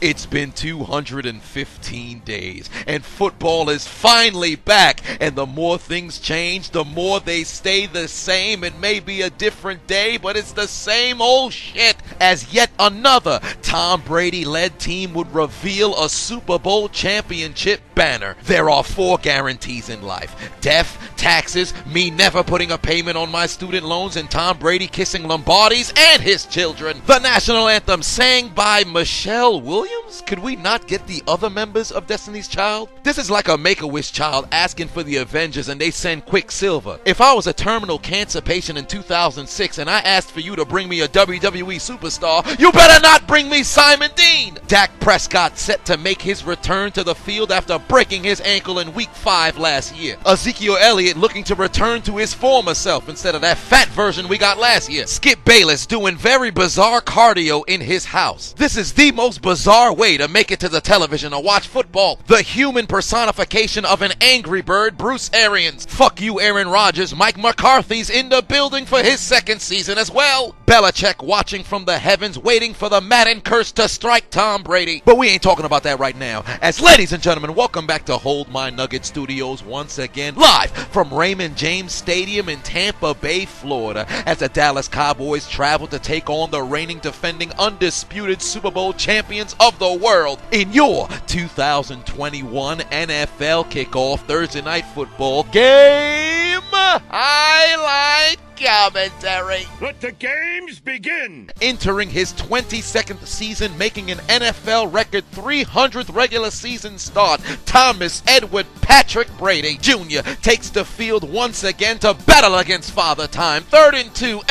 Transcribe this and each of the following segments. It's been 215 days, and football is finally back. And the more things change, the more they stay the same. It may be a different day, but it's the same old shit as yet another Tom Brady-led team would reveal a Super Bowl championship banner. There are four guarantees in life: death, taxes, me never putting a payment on my student loans, and Tom Brady kissing Lombardis and his children. The national anthem sang by Michelle Williams. Could we not get the other members of Destiny's Child? This is like a Make-A-Wish child asking for the Avengers and they send Quicksilver. If I was a terminal cancer patient in 2006 and I asked for you to bring me a WWE superstar, you better not bring me Simon Dean! Dak Prescott set to make his return to the field after breaking his ankle in Week 5 last year. Ezekiel Elliott looking to return to his former self instead of that fat version we got last year. Skip Bayless doing very bizarre cardio in his house. This is the most bizarre way to make it to the television or watch football. The human personification of an angry bird, Bruce Arians. Fuck you, Aaron Rodgers. Mike McCarthy's in the building for his second season as well. Belichick watching from the heavens, waiting for the Madden curse to strike Tom Brady. But we ain't talking about that right now. As ladies and gentlemen, welcome back to Hold My Nugget Studios once again, live from Raymond James Stadium in Tampa Bay, Florida, as the Dallas Cowboys travel to take on the reigning, defending, undisputed Super Bowl champions of the world in your 2021 NFL kickoff Thursday Night Football game highlight commentary. Let the games begin. Entering his 22nd season, making an NFL record 300th regular season start, Thomas Edward Patrick Brady Jr. takes the field once again to battle against Father Time. 3rd and 2.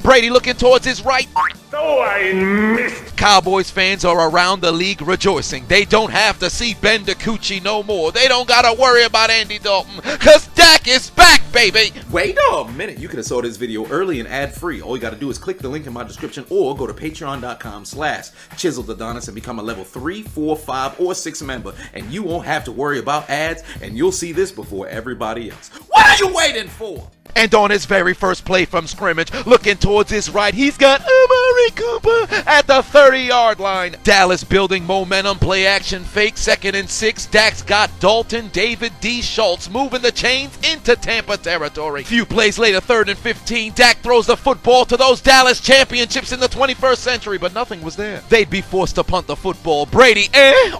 Brady looking towards his right. Oh, I missed. Cowboys fans are around the league rejoicing. They don't have to see Ben DiCucci no more. They don't got to worry about Andy Dalton, because Dak is back, baby. Wait a minute. You could have saw this video early and ad-free. All you got to do is click the link in my description or go to patreon.com/chiseledadonis and become a level 3, 4, 5, or 6 member, and you won't have to worry about ads, and you'll see this before everybody else. What are you waiting for? And on his very first play from scrimmage, looking towards his right, he's got Amari Cooper at the 30-yard line. Dallas building momentum, play action fake, 2nd and 6. Dak's got Dalton, David D. Schultz moving the chains into Tampa territory. Few plays later, 3rd and 15. Dak throws the football to those Dallas championships in the 21st century, but nothing was there. They'd be forced to punt the football. Brady,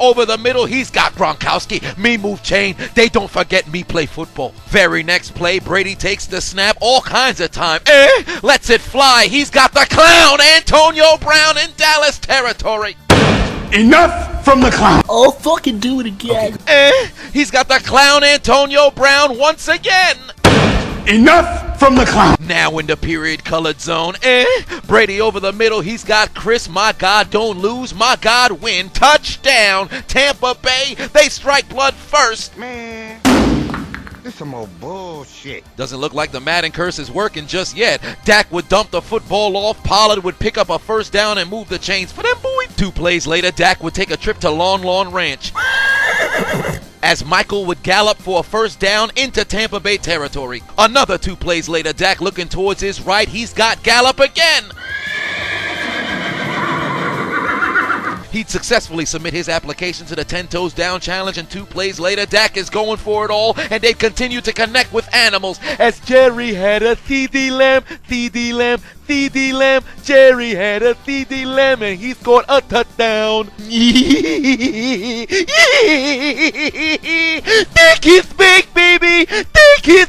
over the middle, he's got Gronkowski. Me move chain, they don't forget me play football. Very next play, Brady takes the snap all kinds of time. Lets it fly. He's got the clown, Antonio Brown, in Dallas territory. Enough from the clown. I'll fucking do it again. Okay. He's got the clown, Antonio Brown, once again. Enough from the clown. Now in the period colored zone. Brady over the middle. He's got Chris, my God, don't lose. My God, win. Touchdown, Tampa Bay. They strike blood first. Man. This is some old bullshit. Doesn't look like the Madden curse is working just yet. Dak would dump the football off. Pollard would pick up a first down and move the chains for them, boy. 2 plays later, Dak would take a trip to Lawn Ranch as Michael would gallop for a first down into Tampa Bay territory. Another 2 plays later, Dak looking towards his right. He's got Gallup again. He'd successfully submit his application to the 10-toes down challenge, and 2 plays later, Dak is going for it all, and they continue to connect with animals as Jerry had a CeeDee Lamb, CeeDee Lamb, CeeDee Lamb, Jerry had a CeeDee Lamb, and he scored a touchdown. Dak is back, baby! Dak is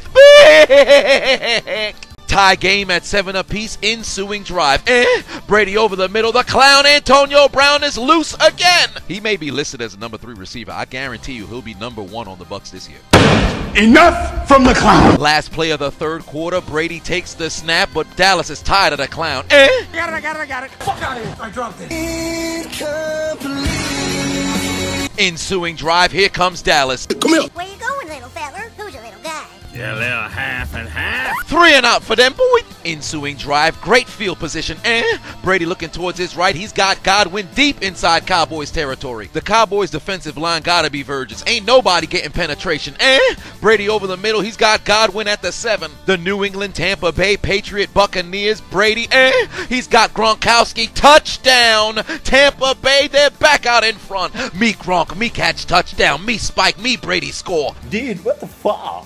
back! Tie game at 7 apiece, ensuing drive. Brady over the middle. The clown, Antonio Brown, is loose again. He may be listed as a number 3 receiver. I guarantee you he'll be number 1 on the Bucs this year. Enough from the clown. Last play of the 3rd quarter. Brady takes the snap, but Dallas is tired of the clown. I got it. Fuck out of here. I dropped it. Incomplete. Ensuing drive. Here comes Dallas. Come here. Where you going, little feller? Who's your little guy? A little half and half. 3 and out for them, boy. ensuing drive. Great field position. Brady looking towards his right. He's got Godwin deep inside Cowboys territory. The Cowboys defensive line gotta be virgins. Ain't nobody getting penetration. Brady over the middle. He's got Godwin at the 7. The New England, Tampa Bay, Patriot, Buccaneers. Brady. He's got Gronkowski. Touchdown. Tampa Bay. They're back out in front. Me Gronk. Me catch. Touchdown. Me spike. Me Brady score. Dude, what the fuck?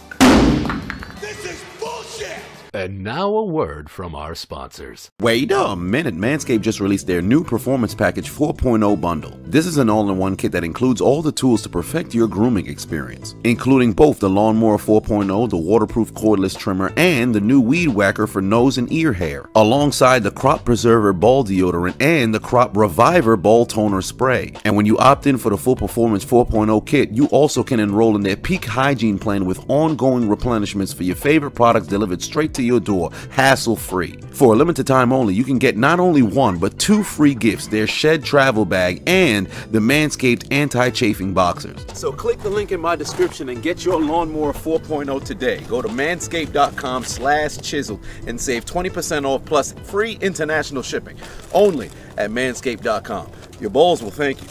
This is bullshit! And now a word from our sponsors. Wait a minute, Manscaped just released their new Performance Package 4.0 bundle. This is an all-in-one kit that includes all the tools to perfect your grooming experience, including both the lawnmower 4.0, the waterproof cordless trimmer, and the new weed whacker for nose and ear hair, alongside the Crop Preserver ball deodorant and the Crop Reviver ball toner spray. And when you opt in for the full Performance 4.0 kit, you also can enroll in their peak hygiene plan with ongoing replenishments for your favorite products delivered straight to your door, hassle-free. For a limited time only, you can get not only one but 2 free gifts: their shed travel bag and the Manscaped anti-chafing boxers. So click the link in my description and get your lawnmower 4.0 today. Go to manscaped.com/chiseled and save 20% off plus free international shipping. Only at manscaped.com. Your balls will thank you.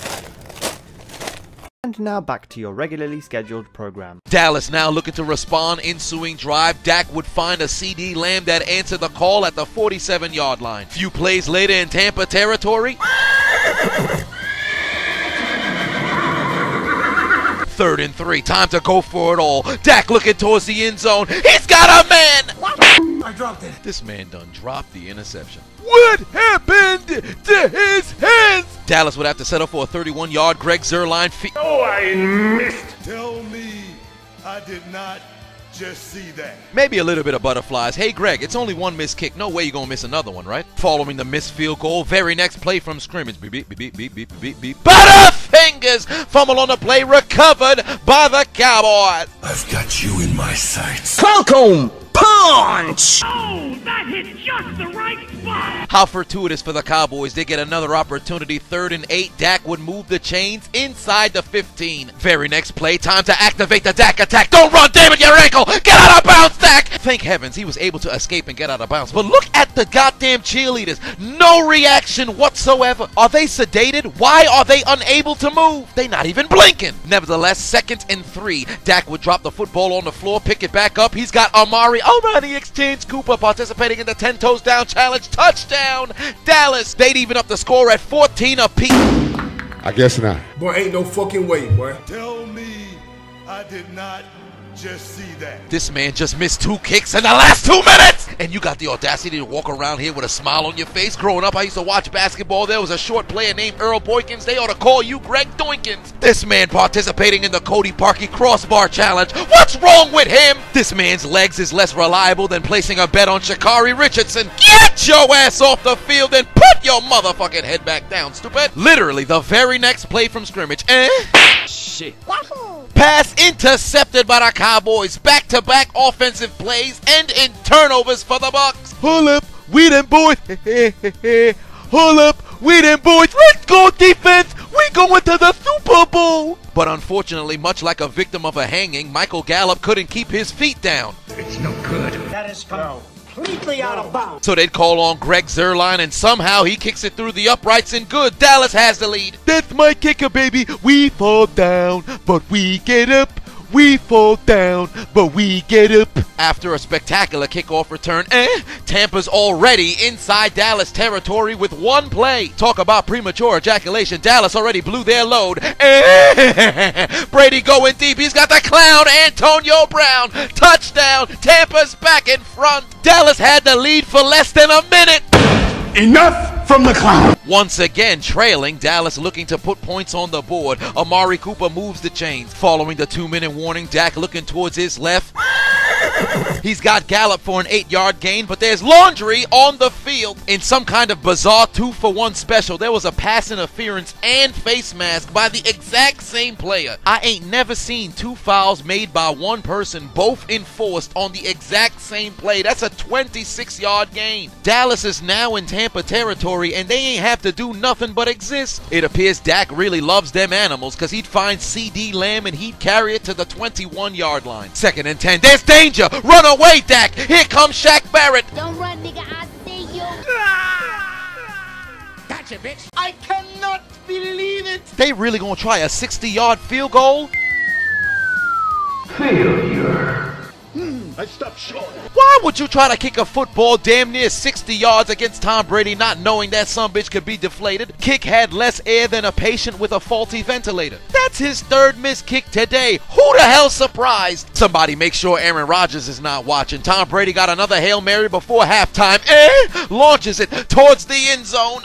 And now back to your regularly scheduled program. Dallas now looking to respond, ensuing drive. Dak would find a CeeDee Lamb that answered the call at the 47-yard line. Few plays later in Tampa territory. 3rd and 3. Time to go for it all. Dak looking towards the end zone. He's got a man! What? I dropped it. This man done dropped the interception. What happened to his hands? Dallas would have to settle for a 31-yard Greg Zuerlein feed. Oh, I missed. Tell me I did not just see that. Maybe a little bit of butterflies. Hey, Greg, it's only one missed kick. No way you're going to miss another one, right? Following the missed field goal, very next play from scrimmage. Beep, beep, beep, beep, beep, beep, beep. Butterfingers! Fumble on the play, recovered by the Cowboys. I've got you in my sights. Falcon! Punch! Oh, that hit just the right spot! How fortuitous for the Cowboys. They get another opportunity. 3rd and 8. Dak would move the chains inside the 15. Very next play. Time to activate the Dak attack. Don't run, damn it, your ankle! Get out of bounds, Dak! Thank heavens he was able to escape and get out of bounds. But look at the goddamn cheerleaders. No reaction whatsoever. Are they sedated? Why are they unable to move? They not even blinking. Nevertheless, 2nd and 3. Dak would drop the football on the floor, pick it back up. He's got Armani exchange. Cooper participating in the 10 toes down challenge. Touchdown, Dallas. They'd even up the score at 14 apiece. I guess not. Boy, ain't no fucking way, boy. Tell me I did not just see that. This man just missed 2 kicks in the last 2 minutes! And you got the audacity to walk around here with a smile on your face? Growing up, I used to watch basketball. There was a short player named Earl Boykins. They ought to call you Greg Doinkins. This man participating in the Cody Parkey crossbar challenge. What's wrong with him? This man's legs is less reliable than placing a bet on Sha'Carri Richardson. Get your ass off the field and put your motherfucking head back down, stupid. Literally, the very next play from scrimmage. Shit. Wahoo. Pass intercepted by the Cowboys. Back-to-back offensive plays and in turnovers for the Bucs. Hold up, we them boys. Hold up, we them boys. Let's go defense. We going to the Super Bowl. But unfortunately, much like a victim of a hanging, Michael Gallup couldn't keep his feet down. It's no good. That is foul. Completely out of bounds. So they'd call on Greg Zuerlein, and somehow he kicks it through the uprights and good. Dallas has the lead. That's my kicker, baby. We fall down, but we get up. We fall down, but we get up. After a spectacular kickoff return, Tampa's already inside Dallas territory with 1 play. Talk about premature ejaculation. Dallas already blew their load. Brady going deep. He's got the clown, Antonio Brown. Touchdown. Tampa's back in front. Dallas had the lead for less than a minute. Enough from the clown. Once again trailing, Dallas looking to put points on the board. Amari Cooper moves the chains. Following the 2-minute warning, Dak looking towards his left. He's got Gallup for an 8-yard gain, but there's laundry on the field. In some kind of bizarre 2-for-1 special, there was a pass interference and face mask by the exact same player. I ain't never seen 2 fouls made by 1 person, both enforced on the exact same play. That's a 26-yard gain. Dallas is now in Tampa territory, and they ain't have to do nothing but exist. It appears Dak really loves them animals, because he'd find CeeDee Lamb and he'd carry it to the 21-yard line. 2nd and 10. There's danger. Run away, Dak. Here comes Shaq Barrett. Don't run. nigga, I see you. Gotcha, bitch. I cannot believe it. They really gonna try a 60-yard field goal? Failure. I stopped short. Why would you try to kick a football damn near 60 yards against Tom Brady, not knowing that some bitch could be deflated? Kick had less air than a patient with a faulty ventilator. That's his third missed kick today. Who the hell's surprised? Somebody make sure Aaron Rodgers is not watching. Tom Brady got another Hail Mary before halftime. Launches it towards the end zone.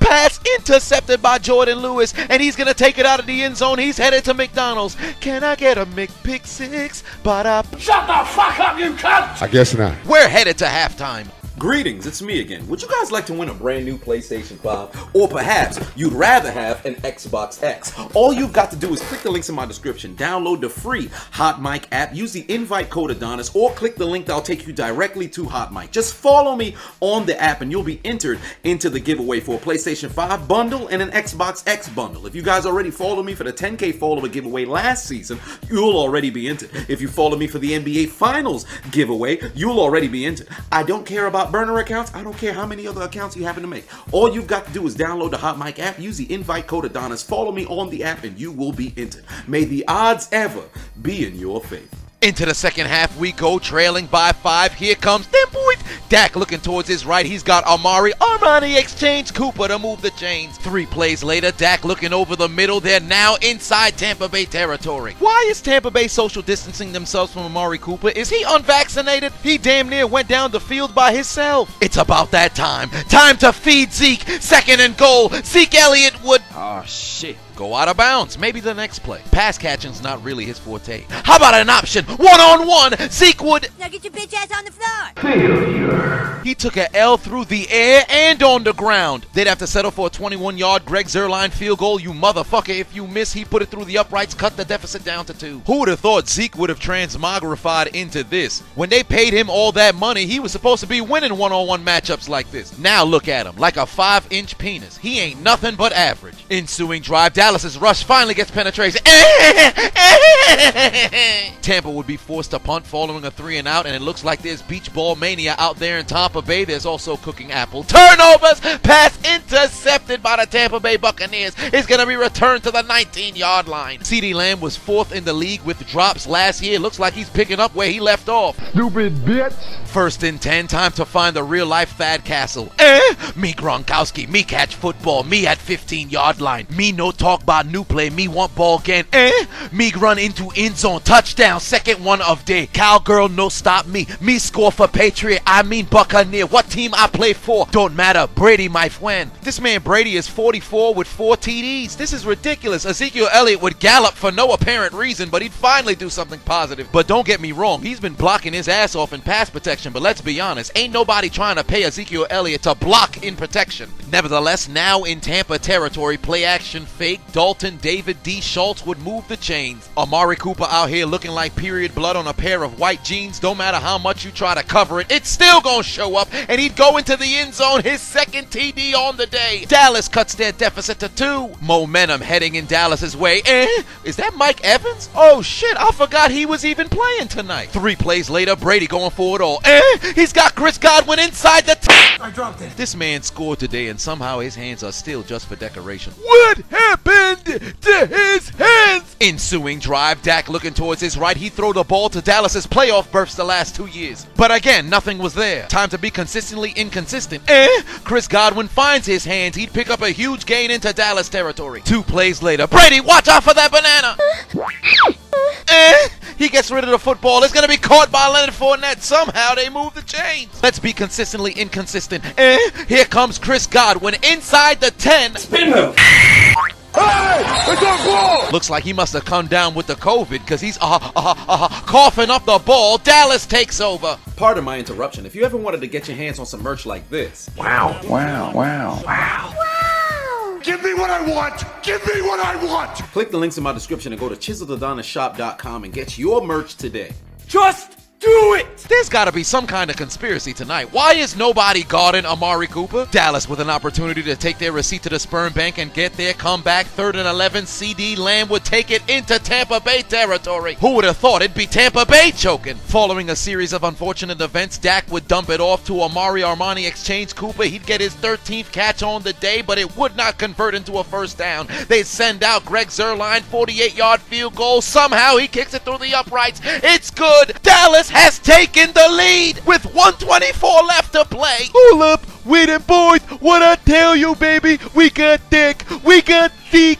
Pass intercepted by Jourdan Lewis, and he's gonna take it out of the end zone. He's headed to McDonald's. Can I get a McPick six? Shut the fuck up, you cunt! I guess not. We're headed to halftime. Greetings, it's me again. Would you guys like to win a brand new PlayStation 5? Or perhaps you'd rather have an Xbox X? All you've got to do is click the links in my description, download the free HotMic app, use the invite code Adonis, or click the link that'll take you directly to HotMic. Just follow me on the app and you'll be entered into the giveaway for a PlayStation 5 bundle and an Xbox X bundle. If you guys already follow me for the 10K follower giveaway last season, you'll already be entered. If you follow me for the NBA Finals giveaway, you'll already be entered. I don't care about burner accounts. I don't care how many other accounts you happen to make. All you've got to do is download the HotMic app, use the invite code Adonis, follow me on the app, and you will be entered. May the odds ever be in your favor. Into the second half we go, trailing by 5. Here comes them boys. Dak looking towards his right. He's got Amari, Armani exchange, Cooper to move the chains. 3 plays later, Dak looking over the middle. They're now inside Tampa Bay territory. Why is Tampa Bay social distancing themselves from Amari Cooper? Is he unvaccinated? He damn near went down the field by himself. It's about that time. Time to feed Zeke. Second and goal. Zeke Elliott would... Oh, shit. Go out of bounds. Maybe the next play. Pass catching's not really his forte. How about an option? One-on-one. Zeke would... Now get your bitch ass on the floor. Failure. He took an L through the air and on the ground. They'd have to settle for a 21-yard Greg Zuerlein field goal. You motherfucker. If you miss, he put it through the uprights, cut the deficit down to 2. Who would have thought Zeke would have transmogrified into this? When they paid him all that money, he was supposed to be winning one-on-one matchups like this. Now look at him. Like a 5-inch penis. He ain't nothing but average. Ensuing drive down. Dallas's rush finally gets penetration. Tampa would be forced to punt following a 3-and-out, and it looks like there's beach ball mania out there in Tampa Bay. There's also cooking apple. Turnovers! Pass intercepted by the Tampa Bay Buccaneers. It's going to be returned to the 19-yard line. CeeDee Lamb was 4th in the league with drops last year. Looks like he's picking up where he left off. Stupid bitch. 1st and 10. Time to find the real-life Thad Castle. Me Gronkowski. Me catch football. Me at 15-yard line. Me no talk. By new play, me want ball again. Me run into end zone, touchdown, 2nd one of day. Cowgirl no stop me, me score for Patriot, I mean Buccaneer. What team I play for? Don't matter, Brady my friend. This man Brady is 44 with 4 TDs. This is ridiculous. Ezekiel Elliott would gallop for no apparent reason, but he'd finally do something positive. But don't get me wrong, he's been blocking his ass off in pass protection, but let's be honest, ain't nobody trying to pay Ezekiel Elliott to block in protection. Nevertheless, now in Tampa territory, play action fake. Dalton, David D. Schultz would move the chains. Amari Cooper out here looking like period blood on a pair of white jeans. Don't matter how much you try to cover it, it's still gonna show up, and he'd go into the end zone, his 2nd TD on the day. Dallas cuts their deficit to 2. Momentum heading in Dallas's way. Is that Mike Evans? Oh shit, I forgot he was even playing tonight. 3 plays later, Brady going for it all. He's got Chris Godwin inside the I dropped it. This man scored today, and somehow his hands are still just for decoration. What happened to his hands? Ensuing drive, Dak looking towards his right. He throw the ball to Dallas's playoff berths the last 2 years. But again, nothing was there. Time to be consistently inconsistent. Chris Godwin finds his hands. He'd pick up a huge gain into Dallas territory. 2 plays later, Brady, watch out for that banana. He gets rid of the football. It's going to be caught by Leonard Fournette. Somehow they move the chains. Let's be consistently inconsistent. Here comes Chris Godwin inside the 10. Spin him. Hey, it's a ball. Looks like he must have come down with the COVID, because he's coughing up the ball. Dallas takes over. Pardon my interruption. If you ever wanted to get your hands on some merch like this. Wow. Wow. Wow. Wow. Give me what I want! Give me what I want! Click the links in my description and go to chiseladonishop.com and get your merch today. Just do it! There's gotta be some kind of conspiracy tonight. Why is nobody guarding Amari Cooper? Dallas with an opportunity to take their receipt to the sperm bank and get their comeback. 3rd and 11, CeeDee Lamb would take it into Tampa Bay territory. Who would have thought it'd be Tampa Bay choking? Following a series of unfortunate events, Dak would dump it off to Armani exchange Cooper. He'd get his 13th catch on the day, but it would not convert into a first down. They send out Greg Zuerlein, 48-yard field goal. Somehow he kicks it through the uprights. It's good. Dallas has taken the lead with 1:24 left to play. Hold up. We the boys, what I tell you, baby, we got Dak, we got Zeke,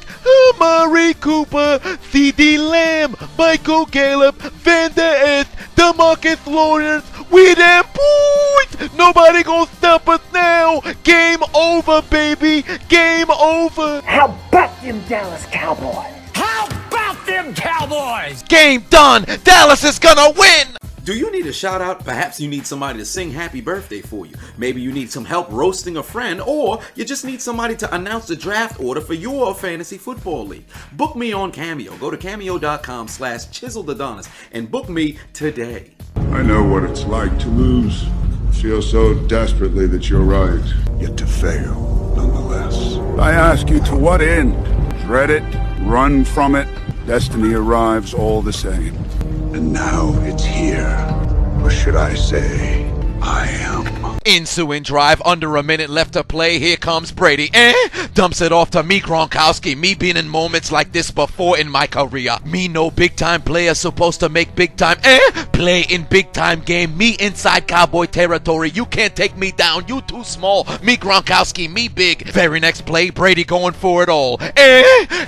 Amari Cooper, CeeDee Lamb, Michael Gallup, Van Der Esch, DeMarcus Lawrence, we them boys, nobody gonna stop us now, game over, baby, game over. How about them Dallas Cowboys? How about them Cowboys? Game done, Dallas is gonna win. Do you need a shout out? Perhaps you need somebody to sing happy birthday for you. Maybe you need some help roasting a friend, or you just need somebody to announce the draft order for your fantasy football league. Book me on Cameo. Go to cameo.com/chiseled Adonis and book me today. I know what it's like to lose. Feel so desperately that you're right, yet to fail nonetheless. I ask you, to what end? Dread it, run from it. Destiny arrives all the same. And now it's here, or should I say, I am. Ensuing drive, under a minute left to play, here comes Brady, dumps it off to me, Gronkowski, me been in moments like this before in my career, me no big time player supposed to make big time, play in big time game, me inside Cowboy territory, you can't take me down, you too small, me Gronkowski, me big. Very next play, Brady going for it all,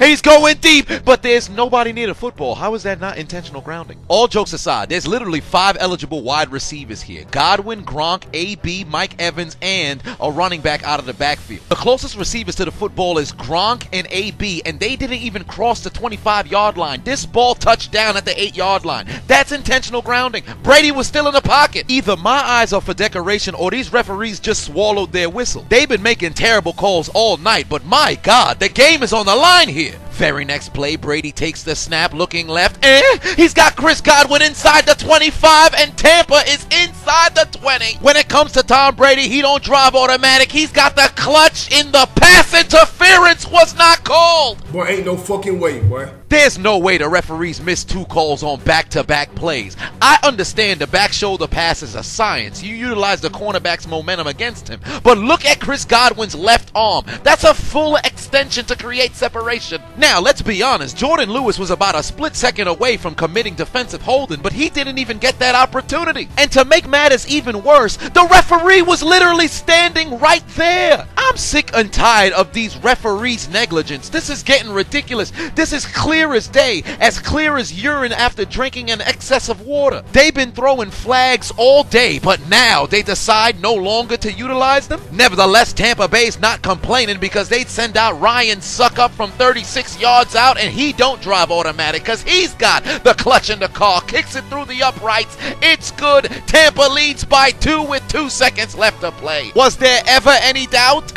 he's going deep, but there's nobody near the football. How is that not intentional grounding? All jokes aside, there's literally 5 eligible wide receivers here, Godwin, Gronk, AB, Mike Evans, and a running back out of the backfield. The closest receivers to the football is Gronk and AB, and they didn't even cross the 25-yard line. This ball touched down at the 8-yard line. That's intentional grounding. Brady was still in the pocket. Either my eyes are for decoration or these referees just swallowed their whistle. They've been making terrible calls all night, but my God, the game is on the line here. Very next play, Brady takes the snap, looking left, he's got Chris Godwin inside the 25, and Tampa is inside the 20. When it comes to Tom Brady, he don't drive automatic. He's got the clutch in the pass. Interference was not called. Boy, ain't no fucking way, boy. There's no way the referees missed 2 calls on back-to-back plays. I understand the back shoulder pass is a science. You utilize the cornerback's momentum against him. But look at Chris Godwin's left arm. That's a full extension to create separation. Now, let's be honest. Jourdan Lewis was about a split second away from committing defensive holding, but he didn't even get that opportunity. And to make matters even worse, the referee was literally standing right there. I'm sick and tired of these referees' negligence. This is getting ridiculous. This is clear as day, as clear as urine after drinking an excess of water. They've been throwing flags all day, but now they decide no longer to utilize them? Nevertheless, Tampa Bay's not complaining because they'd send out Ryan Suck Up from 36 yards out, and he don't drive automatic because he's got the clutch in the car, kicks it through the uprights. It's good. Tampa leads by 2 with 2 seconds left to play. Was there ever any doubt?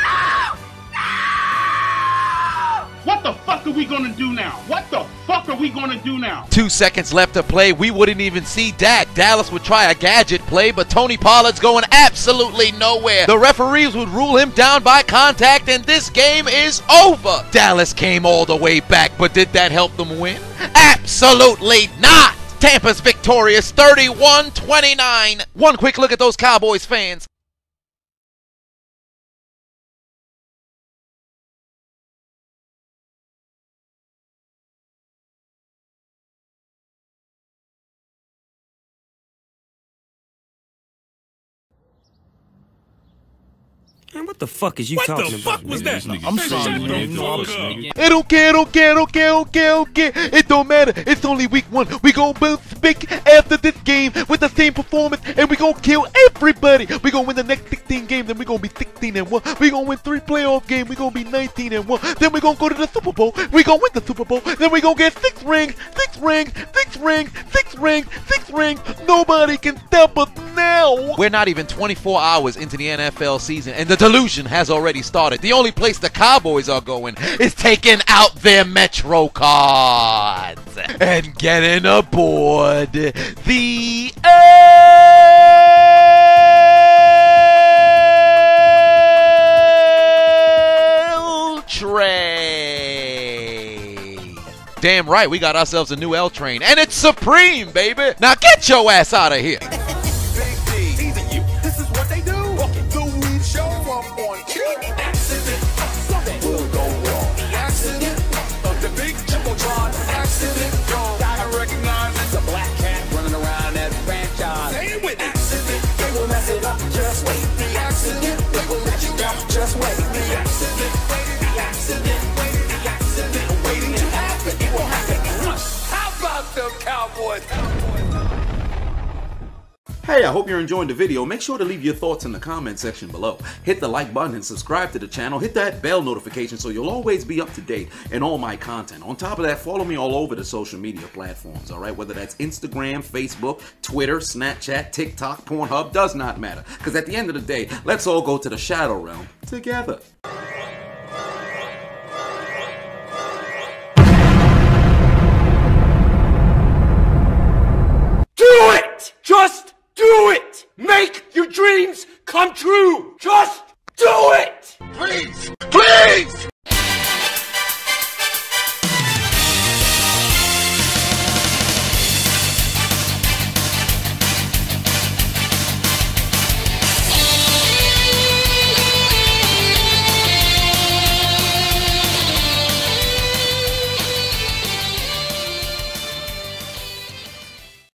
What the fuck are we gonna do now? What the fuck are we gonna do now? 2 seconds left to play. We wouldn't even see Dak. Dallas would try a gadget play, but Tony Pollard's going absolutely nowhere. The referees would rule him down by contact, and this game is over. Dallas came all the way back, but did that help them win? Absolutely not. Tampa's victorious, 31-29. One quick look at those Cowboys fans. Man, what the fuck is you talking about? What the fuck was that? I'm sorry, man. It don't care, don't care, don't care, don't care, don't care. It don't matter. It's only week 1. We gon' bounce back after this game with the same performance, and we gon' kill everybody. We gon' win the next 16 games, then we gon' be 16-1. We gon' win 3 playoff games, we gon' be 19-1. Then we gon' go to the Super Bowl. We gon' win the Super Bowl. Then we gon' get 6 rings. Nobody can stop us now. We're not even 24 hours into the NFL season, and the collusion has already started. The only place the Cowboys are going is taking out their MetroCards and getting aboard the L Train. Damn right, we got ourselves a new L Train, and it's supreme, baby. Now get your ass out of here. Just wait, the accident, the accident, the accident, waiting to happen, it will happen. How about them Cowboys? Hey, I hope you're enjoying the video. Make sure to leave your thoughts in the comment section below. Hit the like button and subscribe to the channel. Hit that bell notification so you'll always be up to date in all my content. On top of that, follow me all over the social media platforms, all right? Whether that's Instagram, Facebook, Twitter, Snapchat, TikTok, Pornhub, does not matter. Because at the end of the day, let's all go to the shadow realm together.